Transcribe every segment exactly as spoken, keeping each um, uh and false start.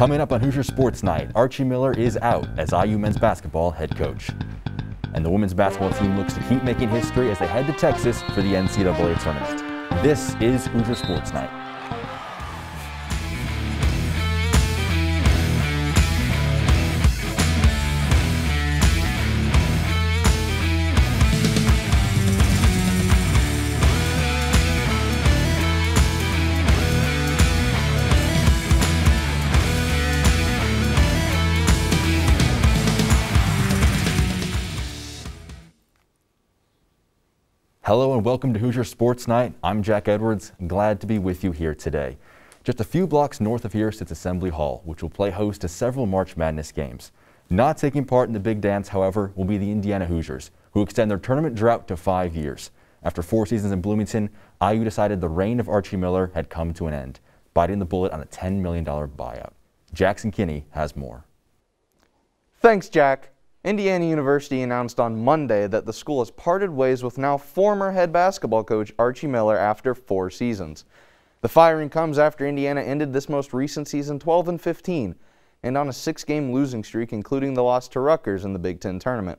Coming up on Hoosier Sports Night, Archie Miller is out as I U men's basketball head coach. And the women's basketball team looks to keep making history as they head to Texas for the N C double A tournament. This is Hoosier Sports Night. Hello and welcome to Hoosier Sports Night. I'm Jack Edwards, glad to be with you here today. Just a few blocks north of here sits Assembly Hall, which will play host to several March Madness games. Not taking part in the big dance, however, will be the Indiana Hoosiers, who extend their tournament drought to five years. After four seasons in Bloomington, I U decided the reign of Archie Miller had come to an end, biting the bullet on a ten million dollar buyout. Jackson Kinney has more. Thanks, Jack. Indiana University announced on Monday that the school has parted ways with now former head basketball coach Archie Miller after four seasons. The firing comes after Indiana ended this most recent season twelve and fifteen and on a six-game losing streak, including the loss to Rutgers in the Big Ten tournament.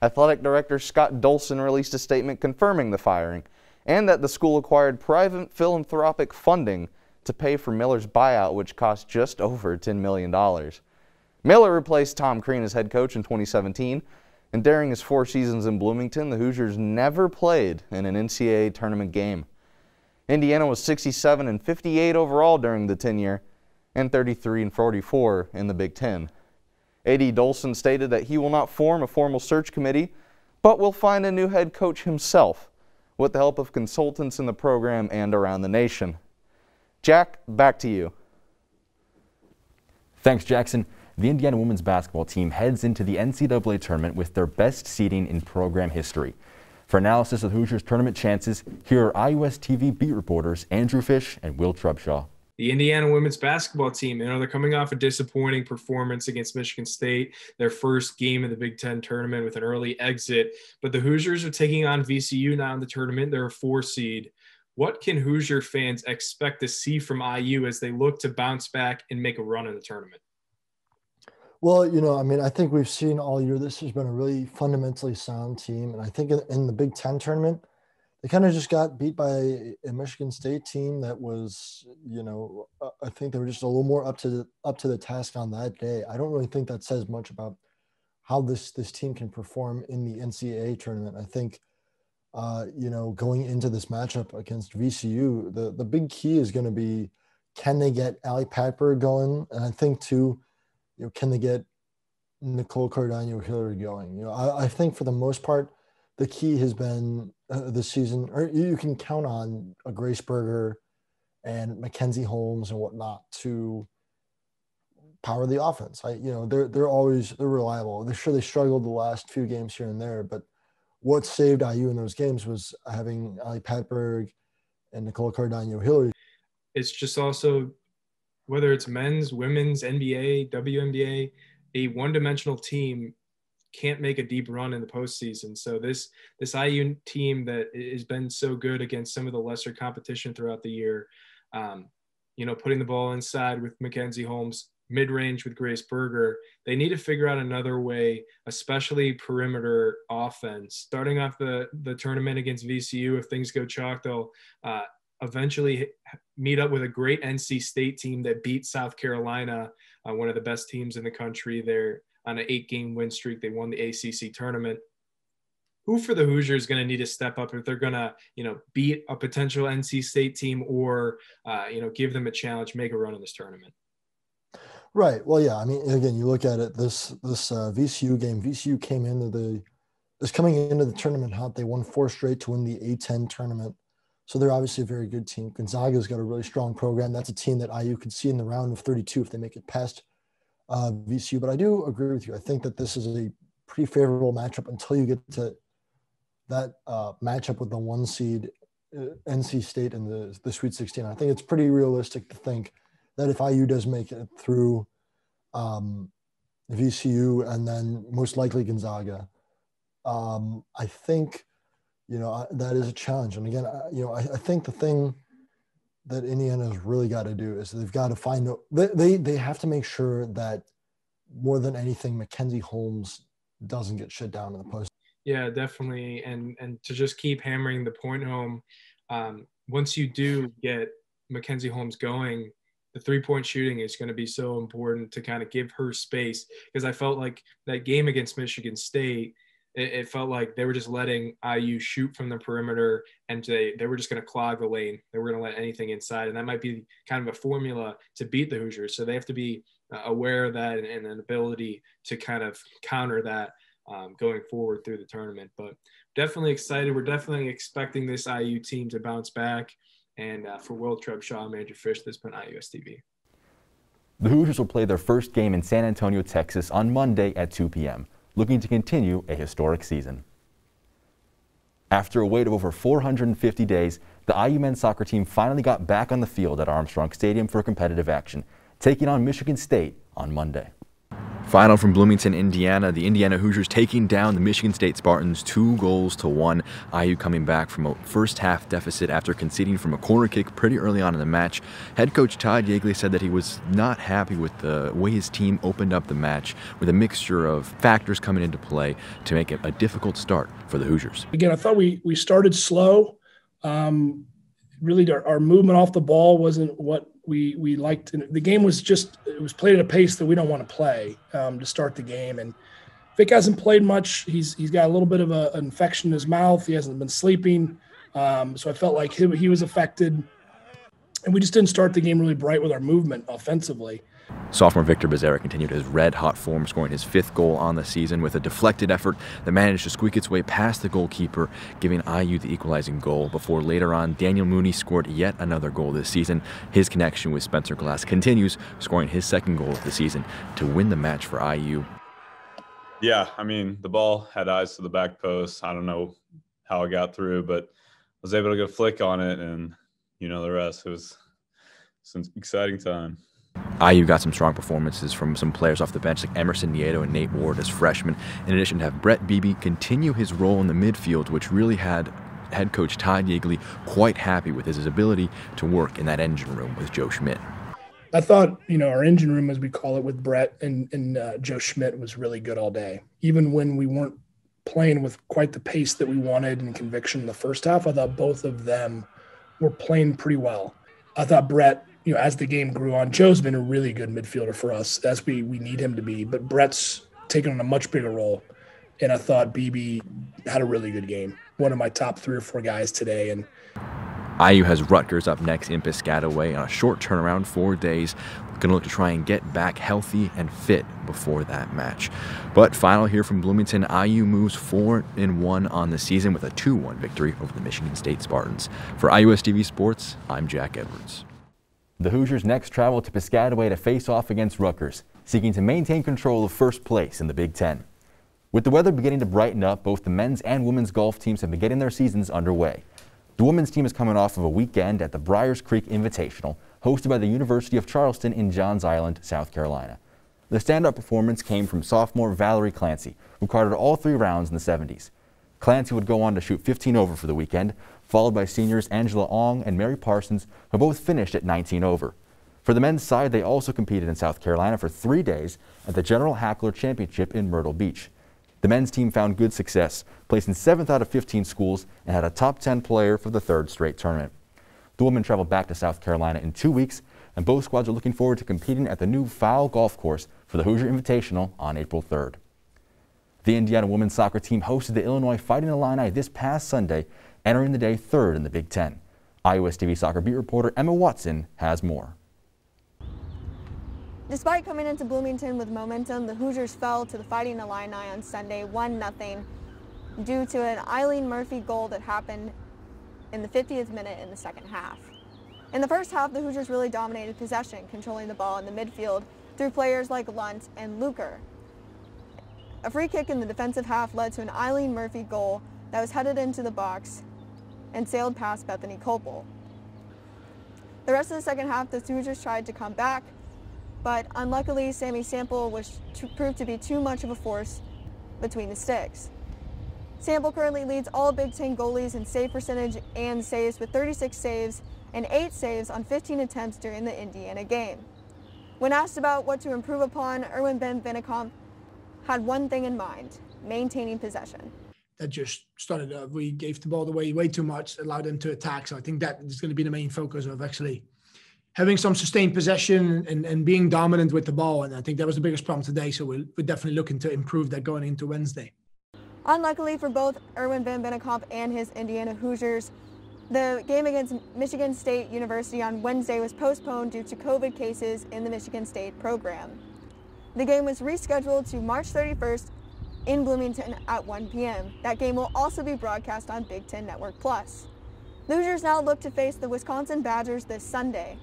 Athletic Director Scott Dolson released a statement confirming the firing and that the school acquired private philanthropic funding to pay for Miller's buyout, which cost just over ten million dollars. Miller replaced Tom Crean as head coach in twenty seventeen, and during his four seasons in Bloomington, the Hoosiers never played in an N C double A tournament game. Indiana was sixty-seven and fifty-eight overall during the tenure, and thirty-three and forty-four in the Big Ten. A D Dolson stated that he will not form a formal search committee, but will find a new head coach himself, with the help of consultants in the program and around the nation. Jack, back to you. Thanks, Jackson. The Indiana women's basketball team heads into the N C double A tournament with their best seeding in program history. For analysis of the Hoosiers' tournament chances, here are I U S T V beat reporters Andrew Fish and Will Trubshaw. The Indiana women's basketball team, you know, they're coming off a disappointing performance against Michigan State, their first game of the Big Ten tournament with an early exit. But the Hoosiers are taking on V C U now in the tournament. They're a four seed. What can Hoosier fans expect to see from I U as they look to bounce back and make a run in the tournament? Well, you know, I mean, I think we've seen all year this has been a really fundamentally sound team. And I think in, in the Big Ten tournament, they kind of just got beat by a, a Michigan State team that was, you know, I think they were just a little more up to the, up to the task on that day. I don't really think that says much about how this, this team can perform in the N C double A tournament. I think, uh, you know, going into this matchup against V C U, the, the big key is going to be, can they get Ali Patberg going? And I think, too, you know, can they get Nicole Cardano-Hillary going? You know, I, I think for the most part, the key has been uh, this season, or you can count on a Grace Berger and Mackenzie Holmes and whatnot to power the offense. I, you know, they're they're always they're reliable. They're sure they struggled the last few games here and there, but what saved I U in those games was having Ali Patberg and Nicole Cardano-Hillary. It's just also, whether it's men's, women's, N B A, W N B A, a one-dimensional team can't make a deep run in the postseason. So this this I U team that has been so good against some of the lesser competition throughout the year, um, you know, putting the ball inside with Mackenzie Holmes, mid-range with Grace Berger, they need to figure out another way, especially perimeter offense. Starting off the, the tournament against V C U, if things go chalk, they'll uh, eventually meet up with a great N C State team that beat South Carolina, uh, one of the best teams in the country. They're on an eight-game win streak. They won the A C C tournament. Who for the Hoosiers is going to need to step up if they're going to, you know, beat a potential N C State team or, uh, you know, give them a challenge, make a run in this tournament? Right. Well, yeah. I mean, again, you look at it. This this uh, V C U game. V C U came into the is coming into the tournament hot. They won four straight to win the A ten tournament. So they're obviously a very good team. Gonzaga's got a really strong program. That's a team that I U could see in the round of thirty-two if they make it past uh, V C U. But I do agree with you. I think that this is a pretty favorable matchup until you get to that uh, matchup with the one seed uh, N C State in the, the Sweet sixteen. I think it's pretty realistic to think that if I U does make it through um, V C U and then most likely Gonzaga, um, I think – you know, that is a challenge. And again, you know, I, I think the thing that Indiana's really got to do is they've got to find – they, they they have to make sure that more than anything, Mackenzie Holmes doesn't get shut down in the post. Yeah, definitely. And and to just keep hammering the point home, um, once you do get Mackenzie Holmes going, the three-point shooting is going to be so important to kind of give her space, because I felt like that game against Michigan State – it felt like they were just letting I U shoot from the perimeter, and they, they were just going to clog the lane. They were going to let anything inside, and that might be kind of a formula to beat the Hoosiers. So they have to be aware of that and, and an ability to kind of counter that um, going forward through the tournament. But definitely excited. We're definitely expecting this I U team to bounce back. And uh, for Will Trubshaw, I'm Andrew Fish. This has been I U S T V. The Hoosiers will play their first game in San Antonio, Texas on Monday at two p m looking to continue a historic season. After a wait of over four hundred fifty days, the I U men's soccer team finally got back on the field at Armstrong Stadium for competitive action, taking on Michigan State on Monday. Final from Bloomington, Indiana, the Indiana Hoosiers taking down the Michigan State Spartans two goals to one. I U coming back from a first-half deficit after conceding from a corner kick pretty early on in the match. Head coach Todd Yeagley said that he was not happy with the way his team opened up the match, with a mixture of factors coming into play to make it a difficult start for the Hoosiers. Again, I thought we, we started slow. Um, really, our, our movement off the ball wasn't what we we liked. And the game was just, it was played at a pace that we don't want to play um, to start the game. And Vic hasn't played much. He's he's got a little bit of a, an infection in his mouth. He hasn't been sleeping. Um, so I felt like he, he was affected. And we just didn't start the game really bright with our movement offensively. Sophomore Victor Bezerra continued his red-hot form, scoring his fifth goal on the season with a deflected effort that managed to squeak its way past the goalkeeper, giving I U the equalizing goal before later on Daniel Mooney scored yet another goal this season. His connection with Spencer Glass continues, scoring his second goal of the season to win the match for I U. Yeah, I mean, the ball had eyes to the back post. I don't know how I got through, but I was able to get a flick on it, and you know the rest. It was, it was an exciting time. I U got some strong performances from some players off the bench like Emerson Nieto and Nate Ward as freshmen, in addition to have Brett Beebe continue his role in the midfield, which really had head coach Todd Yeagley quite happy with his ability to work in that engine room with Joe Schmidt. I thought, you know, our engine room, as we call it, with Brett and, and uh, Joe Schmidt was really good all day. Even when we weren't playing with quite the pace that we wanted and conviction in the first half, I thought both of them were playing pretty well. I thought Brett, you know, as the game grew on, Joe's been a really good midfielder for us, as we, we need him to be. But Brett's taken on a much bigger role, and I thought Beebe had a really good game. One of my top three or four guys today. And I U has Rutgers up next in Piscataway on a short turnaround, four days. Going to look to try and get back healthy and fit before that match. But final here from Bloomington, I U moves four and one on the season with a two one victory over the Michigan State Spartans. For I U S T V Sports, I'm Jack Edwards. The Hoosiers next travel to Piscataway to face off against Rutgers, seeking to maintain control of first place in the Big Ten. With the weather beginning to brighten up, both the men's and women's golf teams have been getting their seasons underway. The women's team is coming off of a weekend at the Briars Creek Invitational, hosted by the University of Charleston in Johns Island, South Carolina. The standout performance came from sophomore Valerie Clancy, who carded all three rounds in the seventies. Clancy would go on to shoot fifteen over for the weekend, followed by seniors Angela Ong and Mary Parsons, who both finished at nineteen over. For the men's side, they also competed in South Carolina for three days at the General Hackler Championship in Myrtle Beach. The men's team found good success, placing seventh out of fifteen schools and had a top ten player for the third straight tournament. The women travel back to South Carolina in two weeks, and both squads are looking forward to competing at the new Fowl Golf Course for the Hoosier Invitational on April third. The Indiana women's soccer team hosted the Illinois Fighting Illini this past Sunday, entering the day third in the Big Ten. I U S T V soccer beat reporter Emma Watson has more. Despite coming into Bloomington with momentum, the Hoosiers fell to the Fighting Illini on Sunday one nothing due to an Eileen Murphy goal that happened in the fiftieth minute in the second half. In the first half, the Hoosiers really dominated possession, controlling the ball in the midfield through players like Lunt and Luker. A free kick in the defensive half led to an Eileen Murphy goal that was headed into the box and sailed past Bethany Copel. The rest of the second half, the Hoosiers tried to come back, but unluckily, Sammy Sample was proved to be too much of a force between the sticks. Sample currently leads all Big Ten goalies in save percentage and saves with thirty-six saves and eight saves on fifteen attempts during the Indiana game. When asked about what to improve upon, Erwin van Bennekom had one thing in mind: maintaining possession. That just started, uh, we gave the ball away way too much, allowed them to attack. So I think that is going to be the main focus of actually having some sustained possession and, and being dominant with the ball. And I think that was the biggest problem today. So we're, we're definitely looking to improve that going into Wednesday. Unluckily for both Erwin van Bennekom and his Indiana Hoosiers, the game against Michigan State University on Wednesday was postponed due to COVID cases in the Michigan State program. The game was rescheduled to March thirty-first in Bloomington at one p m That game will also be broadcast on Big Ten Network Plus. The Hoosiers now look to face the Wisconsin Badgers this Sunday.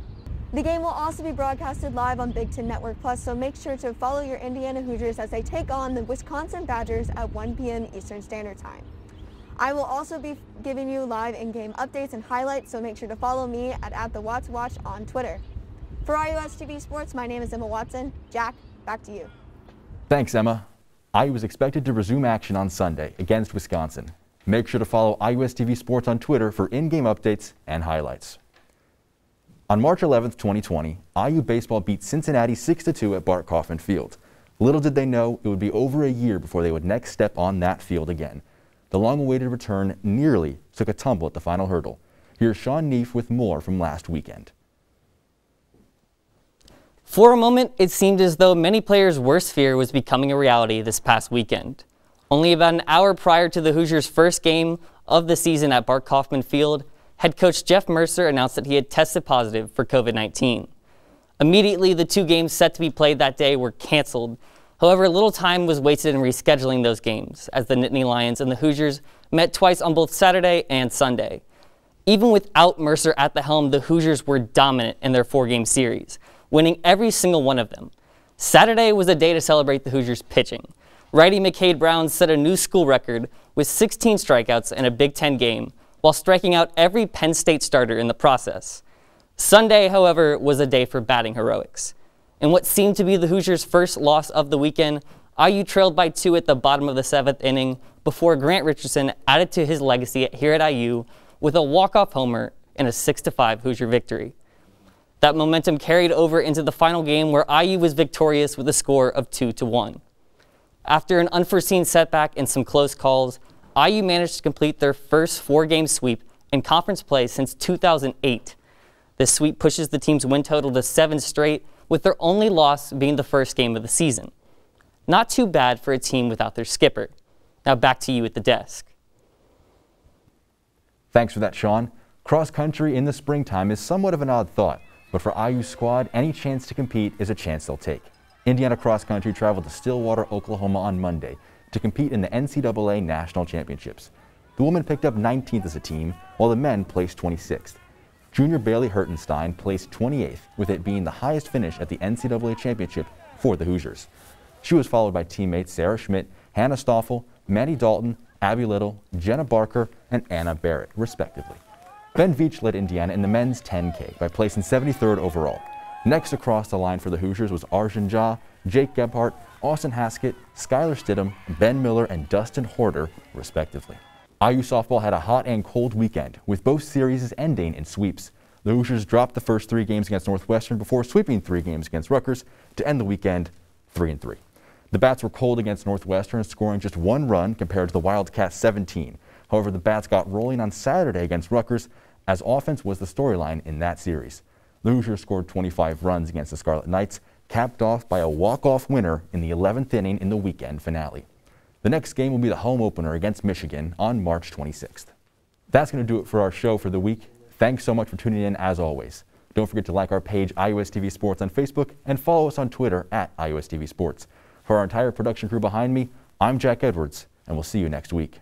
The game will also be broadcasted live on Big Ten Network Plus, so make sure to follow your Indiana Hoosiers as they take on the Wisconsin Badgers at one p m Eastern Standard Time. I will also be giving you live in-game updates and highlights, so make sure to follow me at at the Watts Watch on Twitter. For I U S T V Sports, my name is Emma Watson. Jack, back to you. Thanks, Emma. I U is expected to resume action on Sunday against Wisconsin. Make sure to follow I U S T V Sports on Twitter for in-game updates and highlights. On March eleventh, twenty twenty, I U baseball beat Cincinnati six to two at Bart Kaufman Field. Little did they know it would be over a year before they would next step on that field again. The long-awaited return nearly took a tumble at the final hurdle. Here's Sean Neef with more from last weekend. For a moment, it seemed as though many players' worst fear was becoming a reality this past weekend. Only about an hour prior to the Hoosiers' first game of the season at Bart Kaufman Field, head coach Jeff Mercer announced that he had tested positive for COVID nineteen. Immediately, the two games set to be played that day were canceled. However, little time was wasted in rescheduling those games, as the Nittany Lions and the Hoosiers met twice on both Saturday and Sunday. Even without Mercer at the helm, the Hoosiers were dominant in their four-game series, winning every single one of them. Saturday was a day to celebrate the Hoosiers' pitching. Righty McCade Brown set a new school record with sixteen strikeouts in a Big Ten game, while striking out every Penn State starter in the process. Sunday, however, was a day for batting heroics. In what seemed to be the Hoosiers' first loss of the weekend, I U trailed by two at the bottom of the seventh inning before Grant Richardson added to his legacy here at I U with a walk-off homer and a six to five Hoosier victory. That momentum carried over into the final game, where I U was victorious with a score of two to one. After an unforeseen setback and some close calls, I U managed to complete their first four-game sweep in conference play since two thousand eight. This sweep pushes the team's win total to seven straight, with their only loss being the first game of the season. Not too bad for a team without their skipper. Now back to you at the desk. Thanks for that, Sean. Cross country in the springtime is somewhat of an odd thought, but for I U's squad, any chance to compete is a chance they'll take. Indiana cross country traveled to Stillwater, Oklahoma on Monday to compete in the N C double A National Championships. The women picked up nineteenth as a team, while the men placed twenty-sixth. Junior Bailey Hertenstein placed twenty-eighth, with it being the highest finish at the N C double A championship for the Hoosiers. She was followed by teammates Sarah Schmidt, Hannah Stoffel, Maddie Dalton, Abby Little, Jenna Barker, and Anna Barrett, respectively. Ben Veach led Indiana in the men's ten K by placing seventy-third overall. Next across the line for the Hoosiers was Arjun Jha, Jake Gebhardt, Austin Haskett, Skylar Stidham, Ben Miller, and Dustin Horder, respectively. I U softball had a hot and cold weekend, with both series ending in sweeps. The Hoosiers dropped the first three games against Northwestern before sweeping three games against Rutgers to end the weekend three and three. The Bats were cold against Northwestern, scoring just one run compared to the Wildcats' seventeen. However, the Bats got rolling on Saturday against Rutgers, as offense was the storyline in that series. The Hoosiers scored twenty-five runs against the Scarlet Knights, capped off by a walk-off winner in the eleventh inning in the weekend finale. The next game will be the home opener against Michigan on March twenty-sixth. That's going to do it for our show for the week. Thanks so much for tuning in, as always. Don't forget to like our page, I U S T V Sports, on Facebook, and follow us on Twitter at I U S T V Sports. For our entire production crew behind me, I'm Jack Edwards, and we'll see you next week.